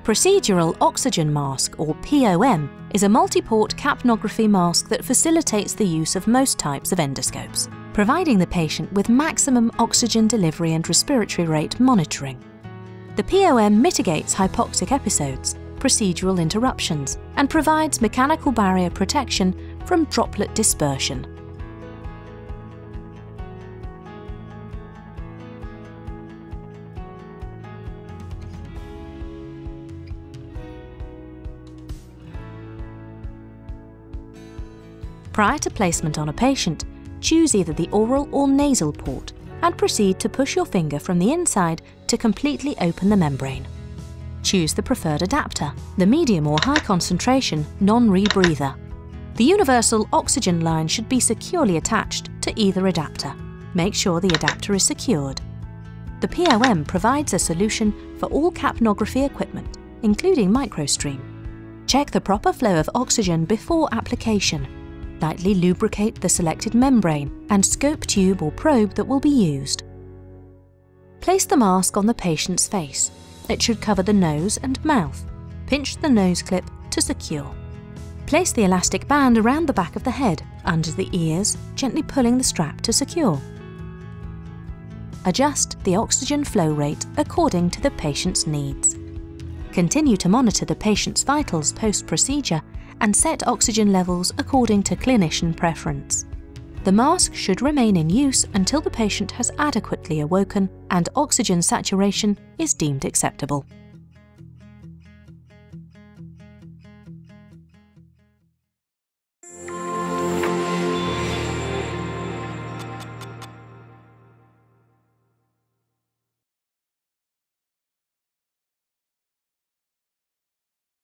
The Procedural Oxygen Mask, or POM, is a multi-port capnography mask that facilitates the use of most types of endoscopes, providing the patient with maximum oxygen delivery and respiratory rate monitoring. The POM mitigates hypoxic episodes, procedural interruptions, and provides mechanical barrier protection from droplet dispersion. Prior to placement on a patient, choose either the oral or nasal port and proceed to push your finger from the inside to completely open the membrane. Choose the preferred adapter, the medium or high concentration non-rebreather. The universal oxygen line should be securely attached to either adapter. Make sure the adapter is secured. The POM provides a solution for all capnography equipment, including MicroStream. Check the proper flow of oxygen before application. Lightly lubricate the selected membrane and scope tube or probe that will be used. Place the mask on the patient's face. It should cover the nose and mouth. Pinch the nose clip to secure. Place the elastic band around the back of the head, under the ears, gently pulling the strap to secure. Adjust the oxygen flow rate according to the patient's needs. Continue to monitor the patient's vitals post-procedure and set oxygen levels according to clinician preference. The mask should remain in use until the patient has adequately awoken and oxygen saturation is deemed acceptable.